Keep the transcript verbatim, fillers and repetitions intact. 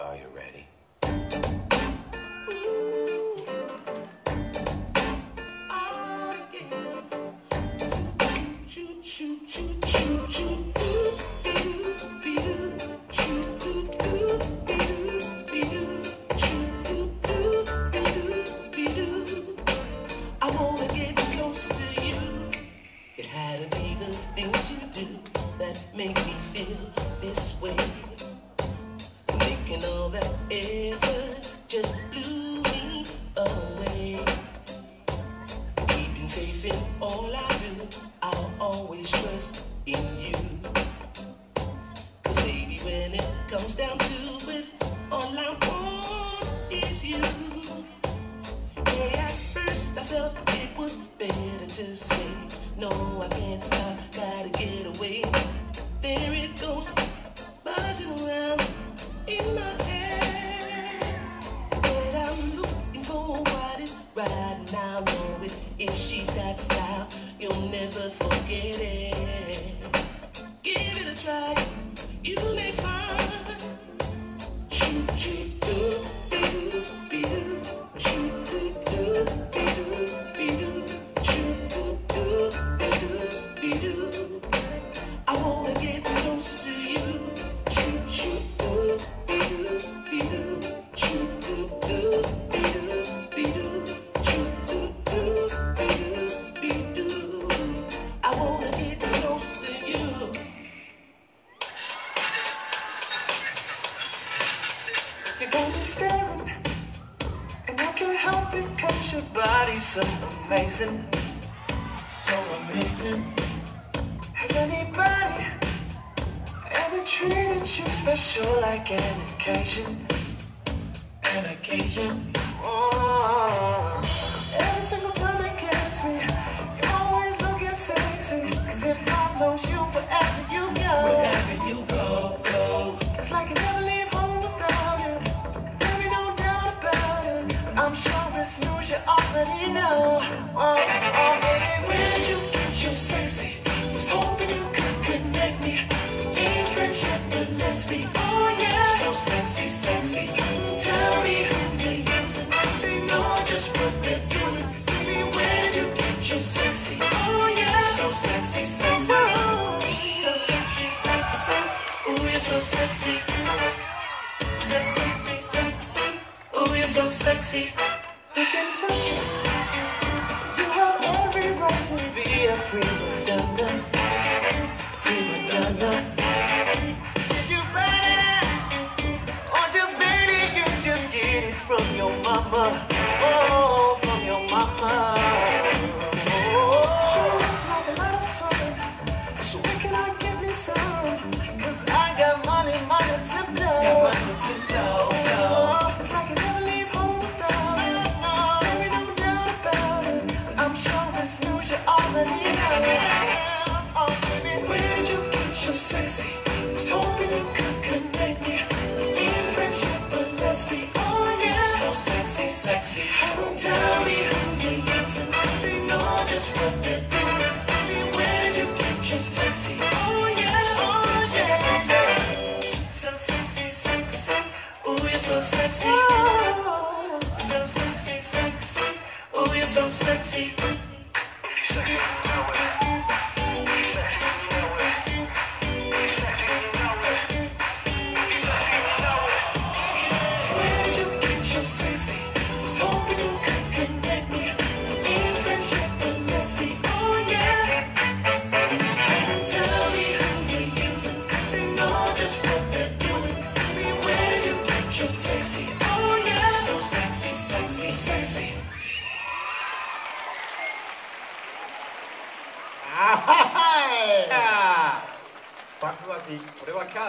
Are you ready? I wanna get close to you. It had to be the thing you do that make me feel this way. Making all that effort just blew me away. Keeping faith in all I do, I'll always trust in you. Cause baby, when it comes down to it, all I want is you. Yeah, at first I felt it was better to say, no, I can't stop, gotta get away. There it goes, buzzing around in my head. But I'm looking forward it right now, know it. If she's got style, you'll never forget it. Give it a try, you may find. Choo choo doo doo doo doo, choo doo doo doo doo, choo doo doo doo doo. I wanna get close to you. Choo choo doo doo doo, choo doo doo doo doo, choo doo doo doo doo. I wanna get close to you. You're gonna stare at me, and I can't help it, 'cause your body's so amazing, so amazing. Has anybody ever treated you special like an occasion? An occasion. Oh, every single time I kiss me, you're always looking sexy. 'Cause it follows you wherever you go, wherever you go, go. It's like you never leave home without it. There ain't no doubt about it. I'm sure it's news you already know. Oh, oh, baby, where did you get your sexy? Was hoping you could connect me. Being friendship, but let's be, oh yeah, so sexy, sexy. Tell me who they using. They know just what they're doing. Baby, where did you get your sexy? Oh yeah, so sexy, sexy. So sexy, sexy. Ooh, you're so sexy. So sexy, sexy. Ooh, you're so sexy. You can touch it. You have every right to be a prima donna, prima donna. Did you write it, or just baby, you just get it from your mama? Oh, from your mama. Oh, she looks like a lot of fun, so where can I get me some? 'Cause I got money, money to blow, got money to blow. Oh, it's like a sexy, was hoping you could connect me. Being friendship, but let's be, oh yeah, so sexy, sexy. Tell me who you're using. They know just what they're doing. Baby, where did you get your sexy? Oh yeah, so sexy, sexy. So sexy, sexy. Ooh, you're so sexy. So sexy, sexy. Ooh, you're so sexy. If you're sexy, sexy, was hoping you could connect me. In a friendship, but let's be, oh yeah. Tell me who you're using. They know just what they're doing. Baby, where did you get your sexy? Oh yeah, so sexy, sexy, sexy. Ah, ha ha!